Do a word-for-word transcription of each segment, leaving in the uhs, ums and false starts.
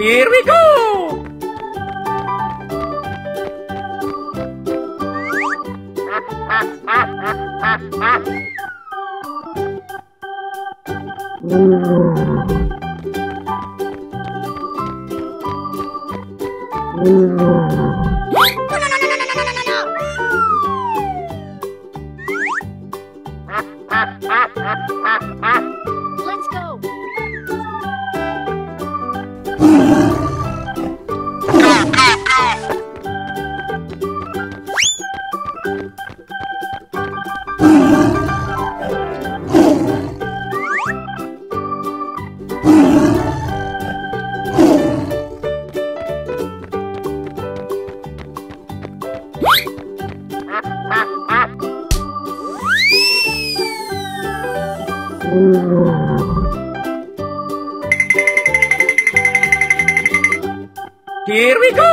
Here we go! Let's go. Here we go!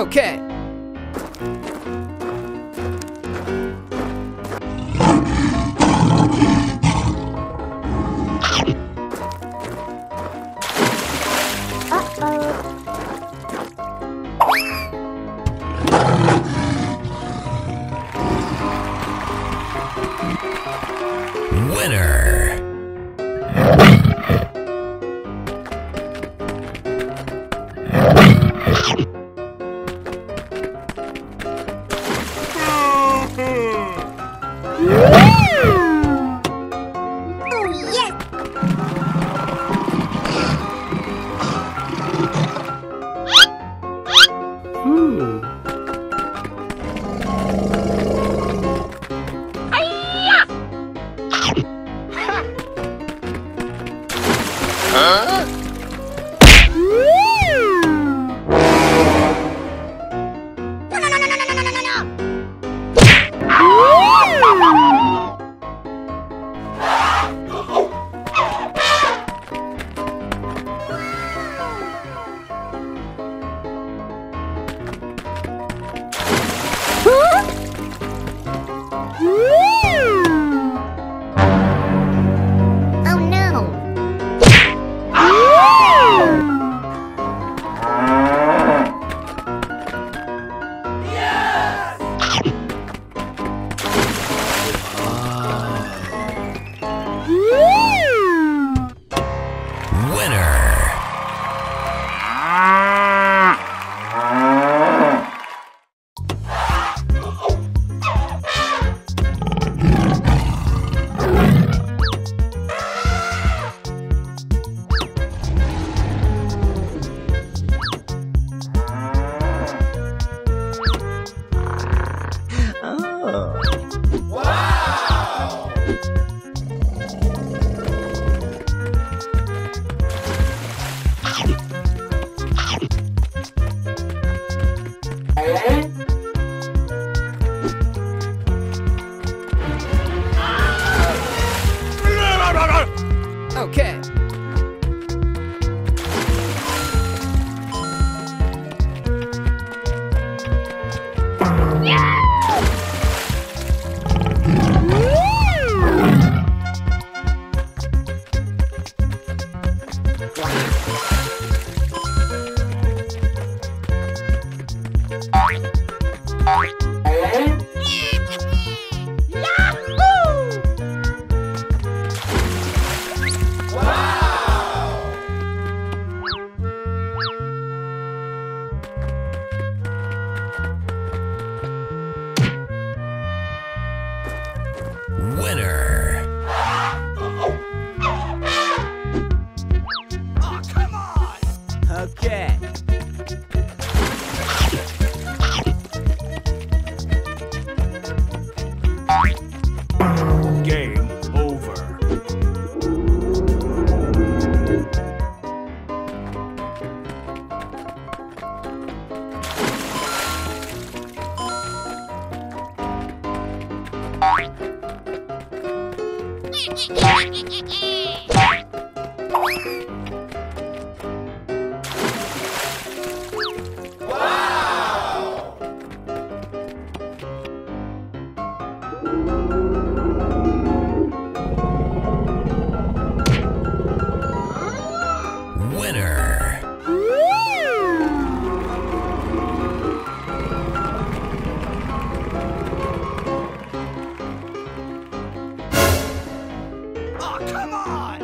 Okay. Uh-oh. Winner. winner. Oh, come on! Okay. Game over. Winner. Oh, come on.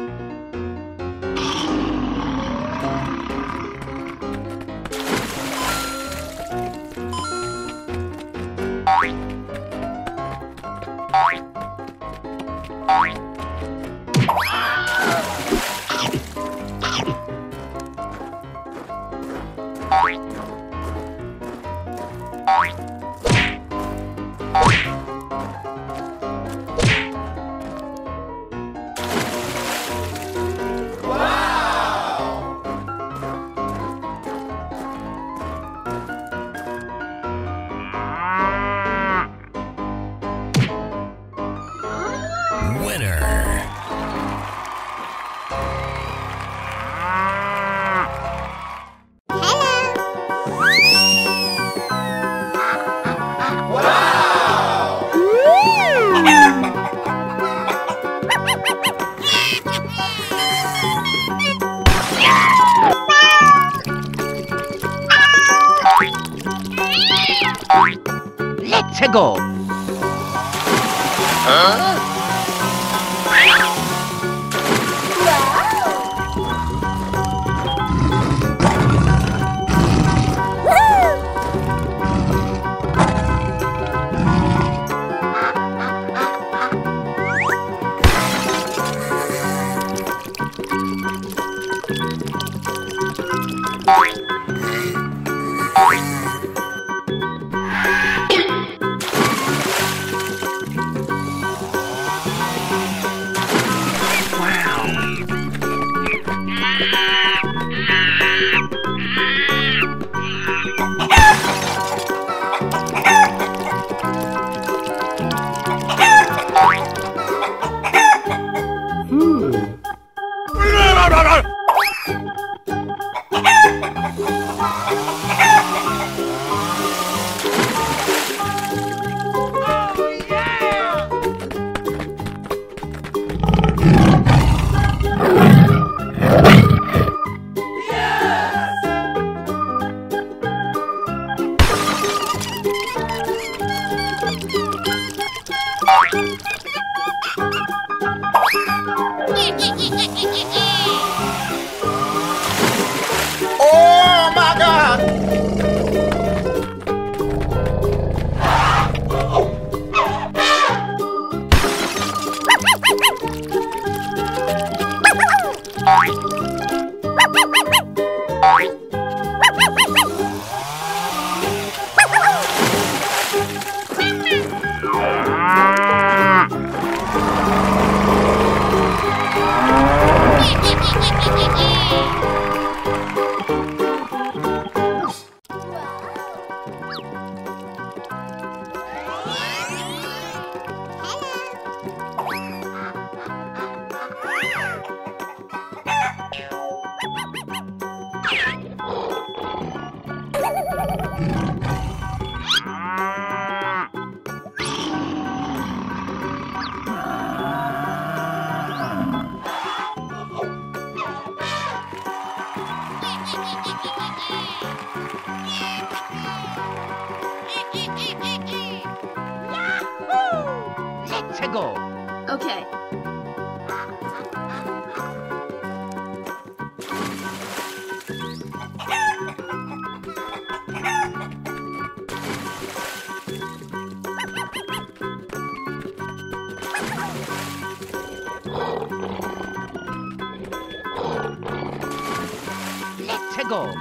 Winner. Let's go. Huh? Oh my God! Let's go. Okay. go.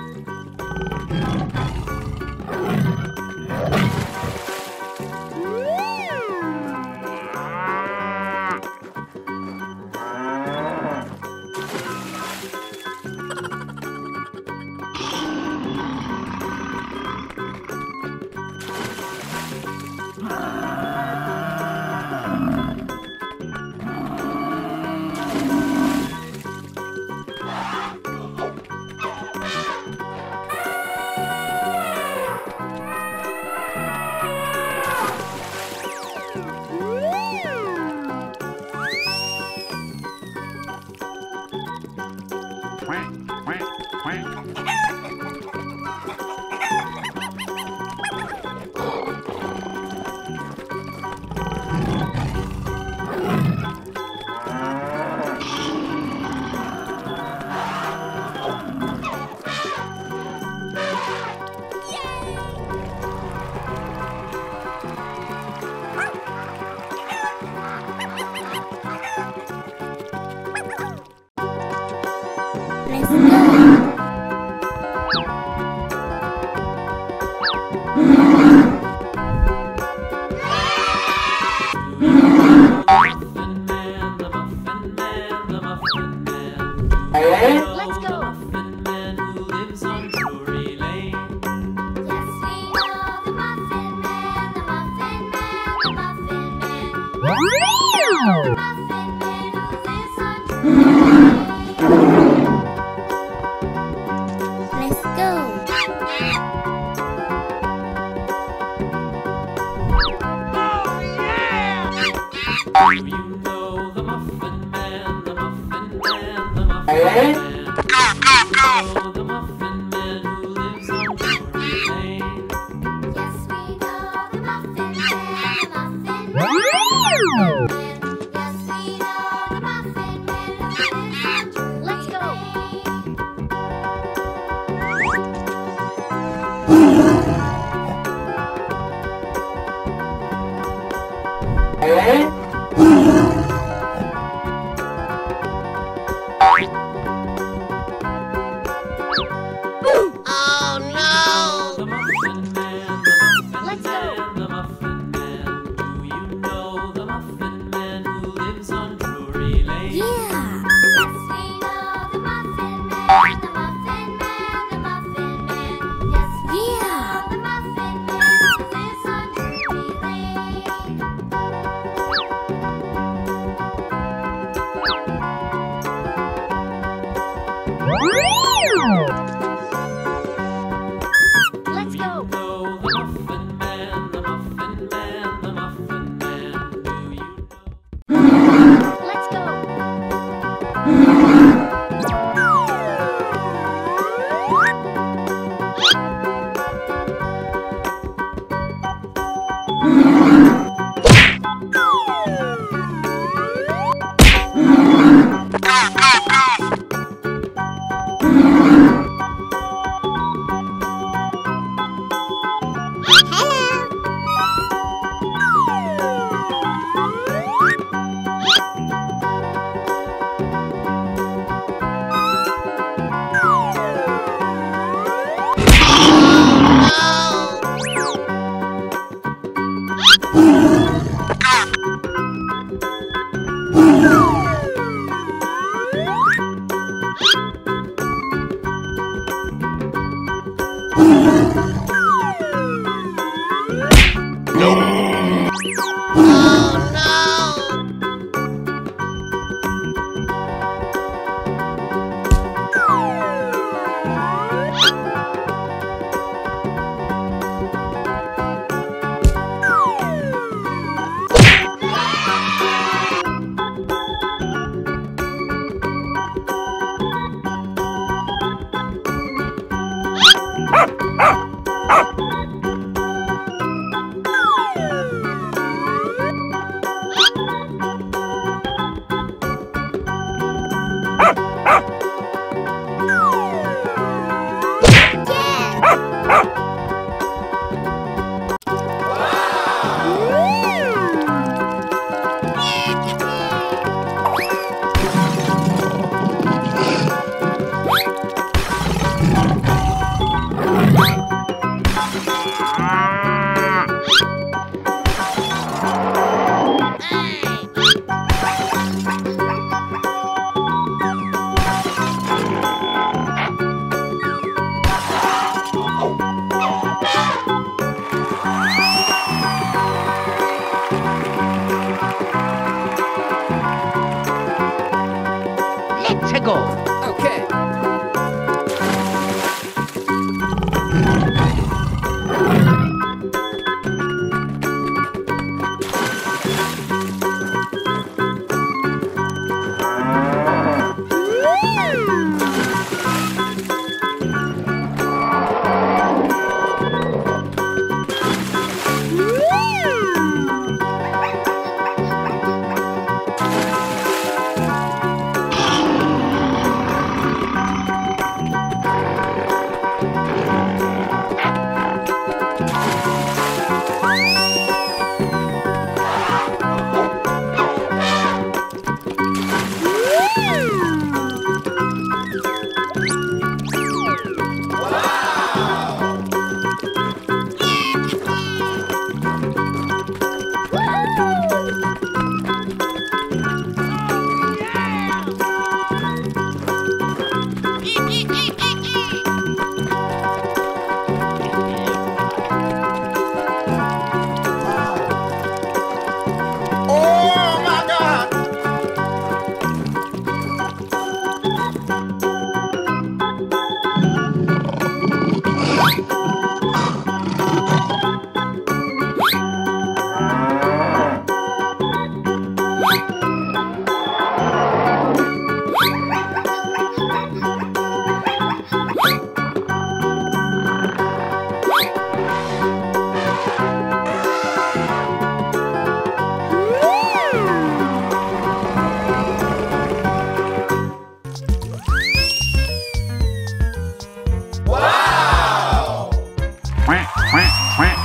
quack, quack, quack.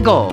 Go!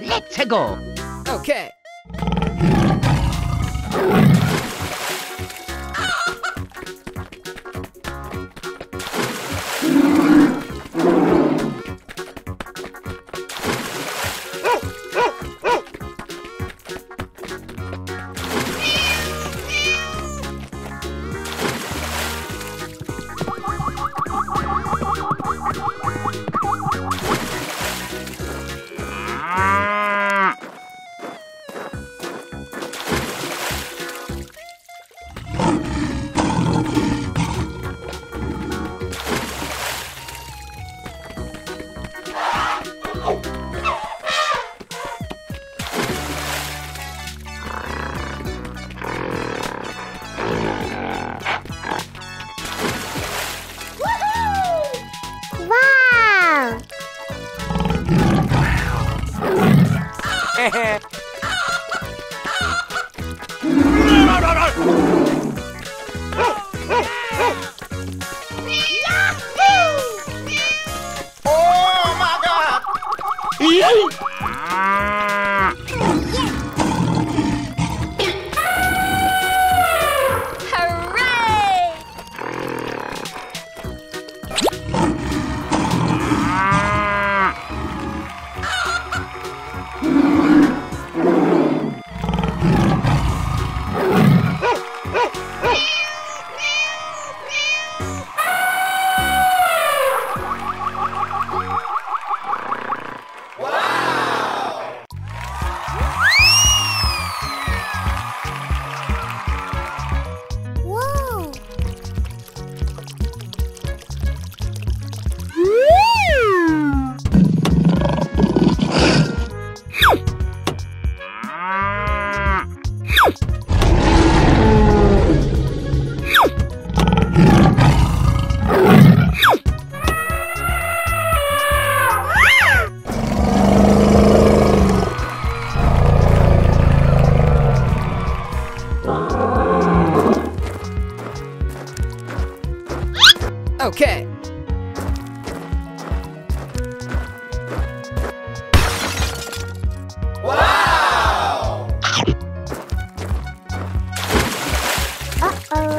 Let's go. Okay. Okay. Wow! Uh-oh.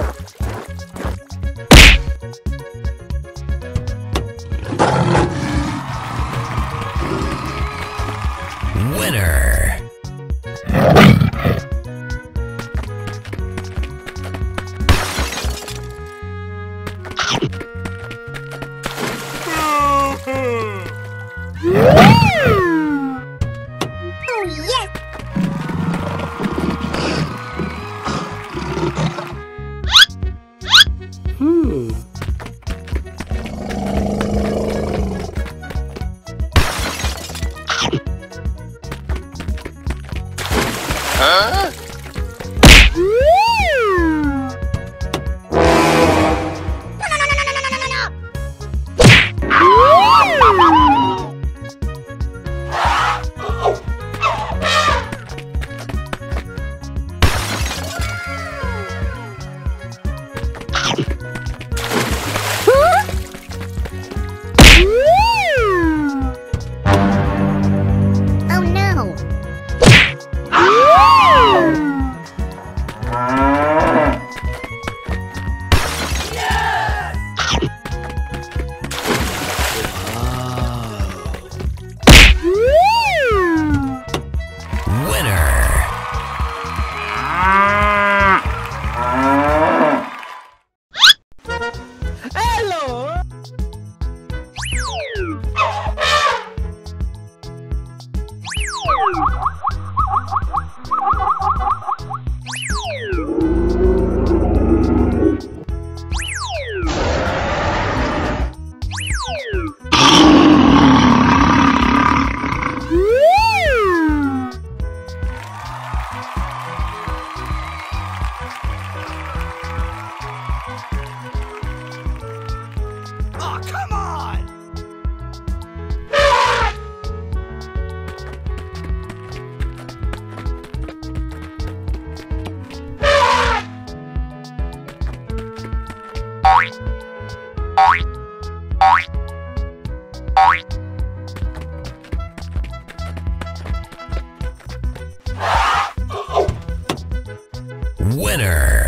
Winner.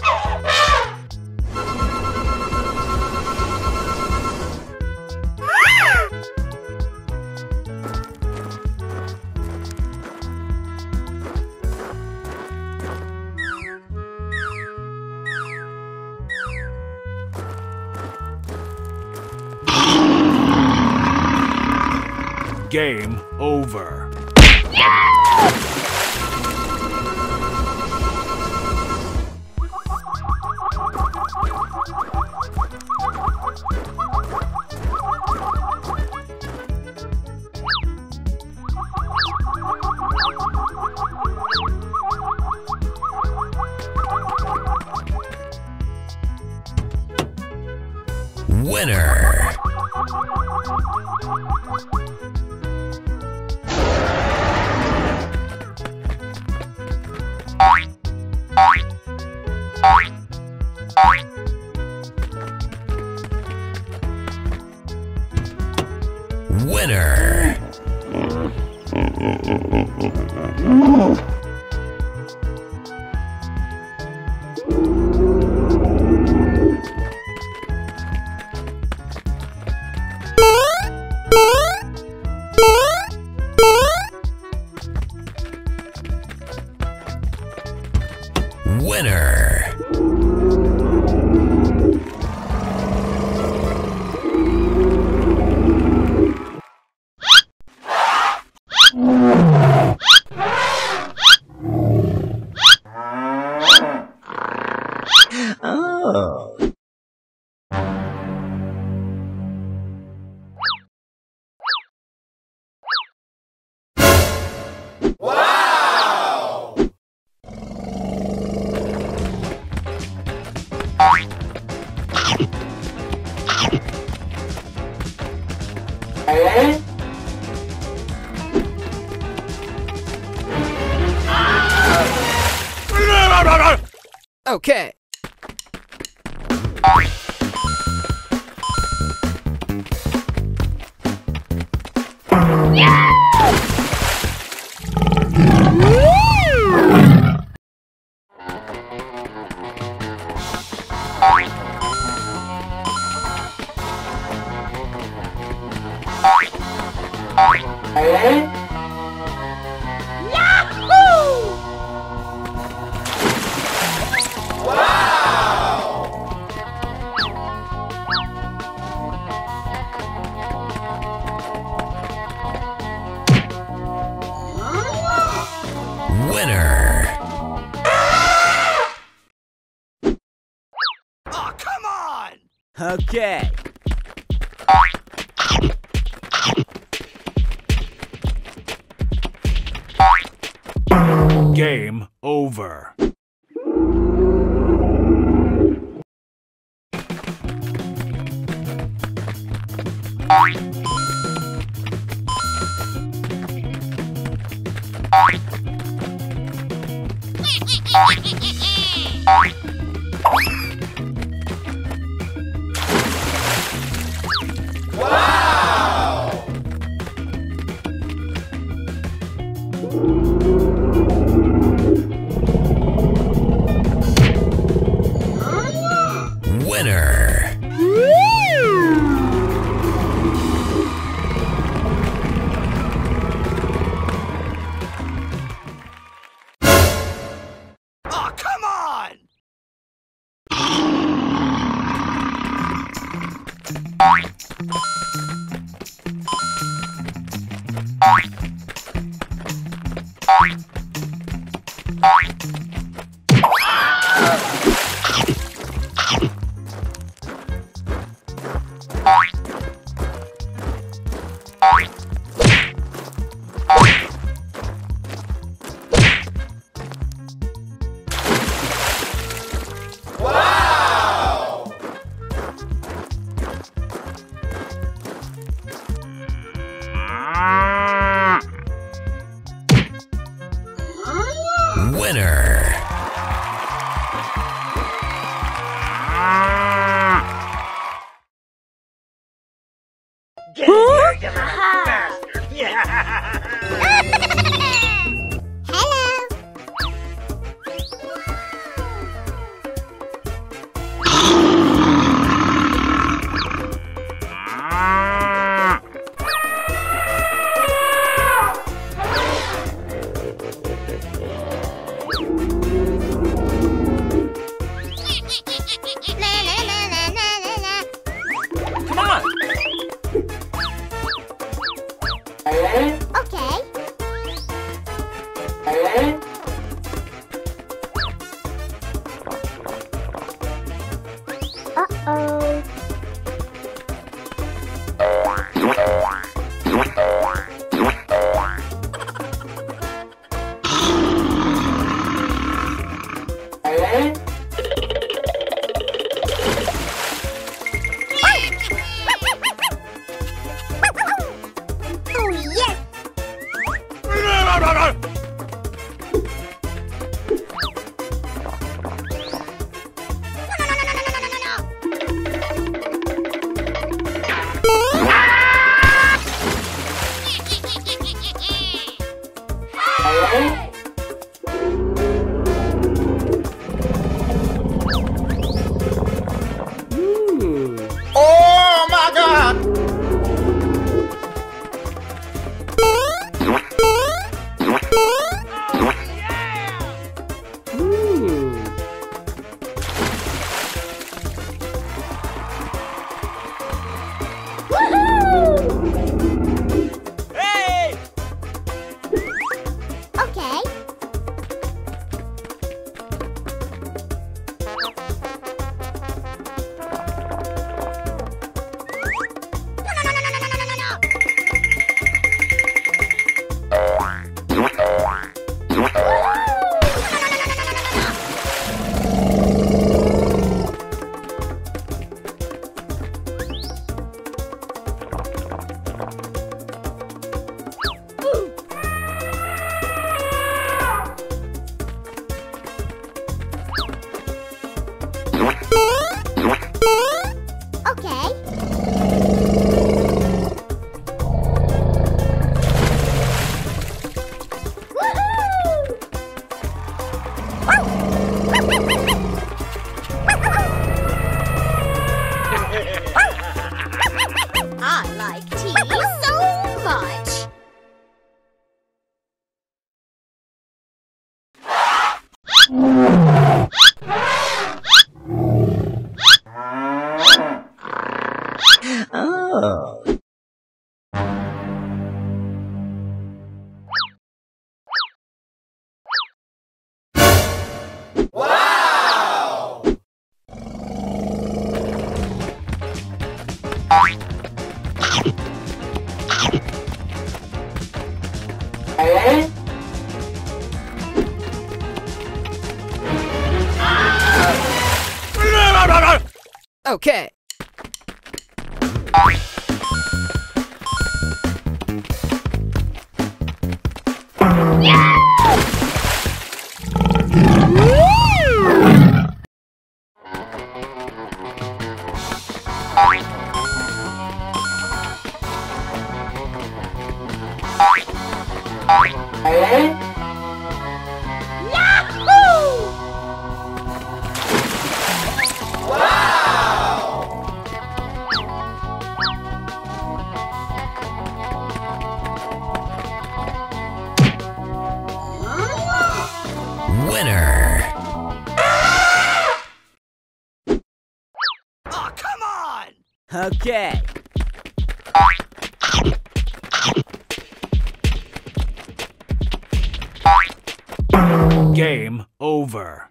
Hmm. Huh? Winner. Game over. Yeah! Winner. Winner. Winner. Oh. Okay. Okay. Game over. What? Okay. Okay. Game over.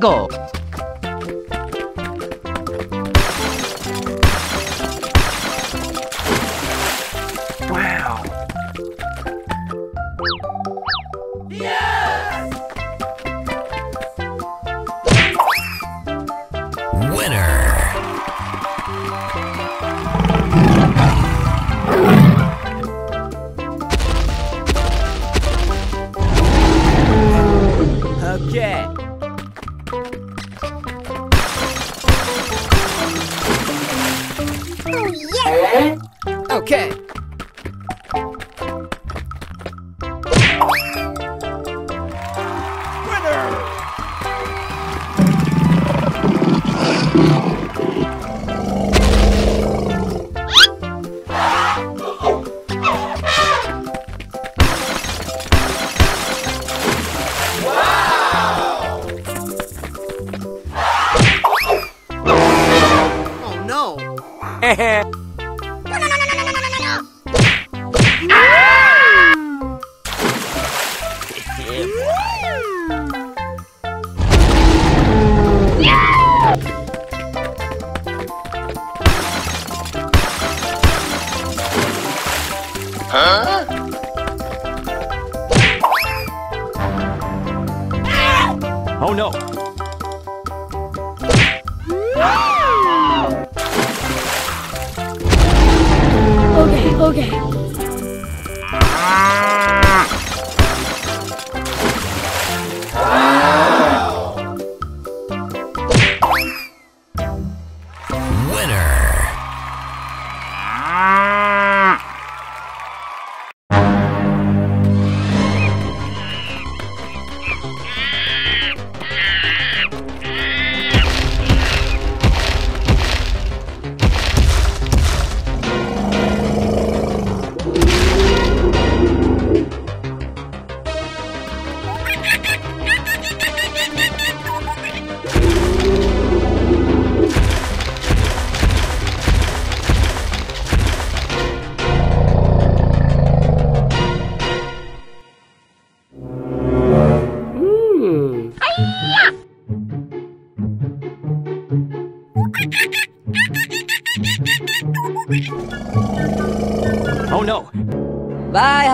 Go. Have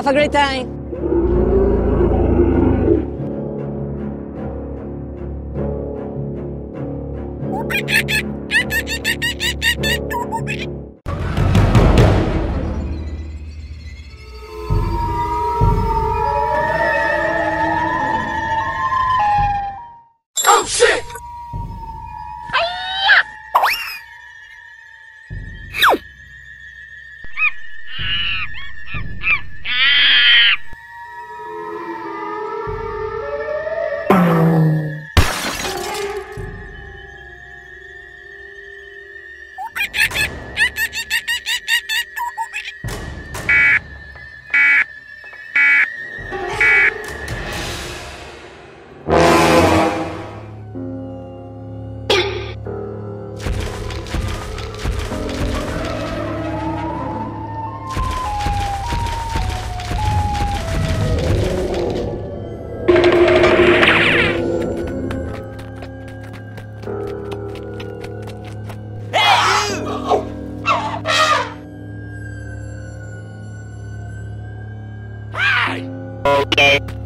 a great time. Okay.